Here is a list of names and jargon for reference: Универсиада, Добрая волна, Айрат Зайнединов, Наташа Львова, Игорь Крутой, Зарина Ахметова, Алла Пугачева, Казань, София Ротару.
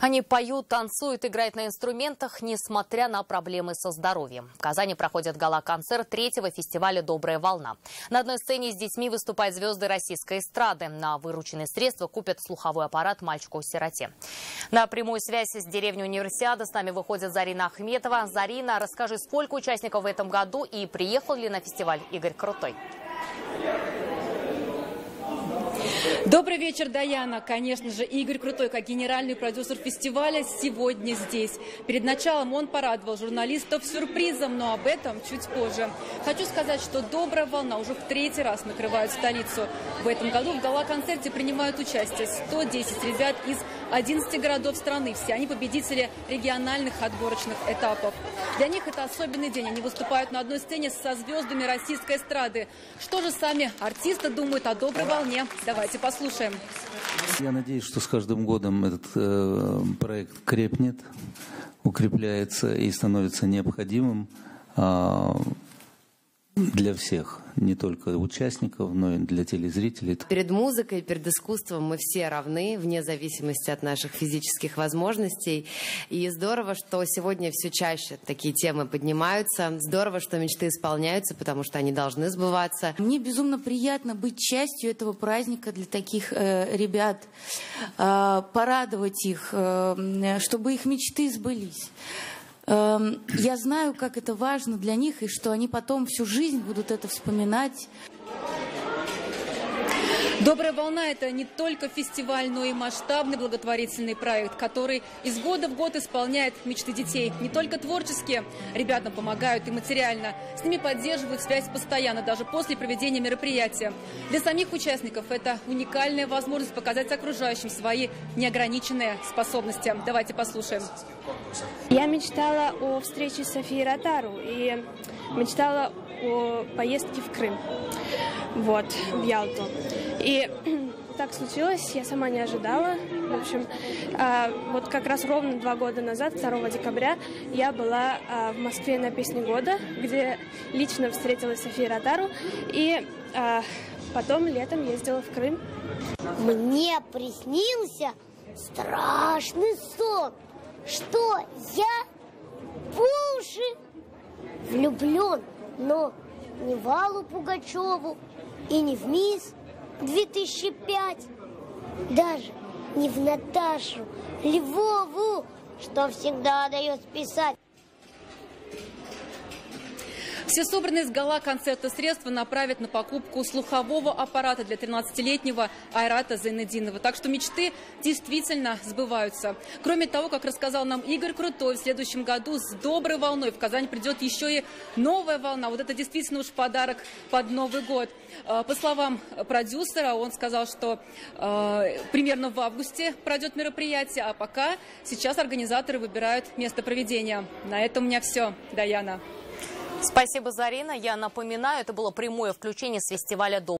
Они поют, танцуют, играют на инструментах, несмотря на проблемы со здоровьем. В Казани проходит гала-концерт третьего фестиваля «Добрая волна». На одной сцене с детьми выступают звезды российской эстрады. На вырученные средства купят слуховой аппарат мальчику-сироте. На прямую связь с деревней Универсиада с нами выходит Зарина Ахметова. Зарина, расскажи, сколько участников в этом году и приехал ли на фестиваль Игорь Крутой? Добрый вечер, Даяна. Конечно же, Игорь Крутой, как генеральный продюсер фестиваля, сегодня здесь. Перед началом он порадовал журналистов сюрпризом, но об этом чуть позже. Хочу сказать, что «Добрая волна» уже в третий раз накрывает столицу. В этом году в гала-концерте принимают участие 110 ребят из 11 городов страны. Все они победители региональных отборочных этапов. Для них это особенный день. Они выступают на одной сцене со звездами российской эстрады. Что же сами артисты думают о «Доброй волне»? Давайте послушаем. Я надеюсь, что с каждым годом этот проект крепнет, укрепляется и становится необходимым для всех, не только участников, но и для телезрителей. Перед музыкой, перед искусством мы все равны, вне зависимости от наших физических возможностей. И здорово, что сегодня все чаще такие темы поднимаются. Здорово, что мечты исполняются, потому что они должны сбываться. Мне безумно приятно быть частью этого праздника для таких ребят, порадовать их, чтобы их мечты сбылись. Я знаю, как это важно для них, и что они потом всю жизнь будут это вспоминать. «Добрая волна» — это не только фестиваль, но и масштабный благотворительный проект, который из года в год исполняет мечты детей. Не только творческие. Ребятам помогают и материально. С ними поддерживают связь постоянно, даже после проведения мероприятия. Для самих участников это уникальная возможность показать окружающим свои неограниченные способности. Давайте послушаем. Я мечтала о встрече с Софией Ротару и мечтала о поездке в Крым, вот, в Ялту. И так случилось, я сама не ожидала. В общем, вот как раз ровно 2 года назад, 2 декабря, я была в Москве на «Песне года», где лично встретилась София Ротару, и потом летом ездила в Крым. Мне приснился страшный сон, что я по уши влюблен, но не в Аллу Пугачеву и не в мисс 2005, даже не в Наташу Львову, что всегда дает писать. Все собранные с гала-концерта средства направят на покупку слухового аппарата для 13-летнего Айрата Зайнединова. Так что мечты действительно сбываются. Кроме того, как рассказал нам Игорь Крутой, в следующем году с «Доброй волной» в Казань придет еще и «Новая волна». Вот это действительно уж подарок под Новый год. По словам продюсера, он сказал, что примерно в августе пройдет мероприятие, а пока сейчас организаторы выбирают место проведения. На этом у меня все, Даяна. Спасибо, Зарина. Я напоминаю, это было прямое включение с фестиваля «Добрая волна».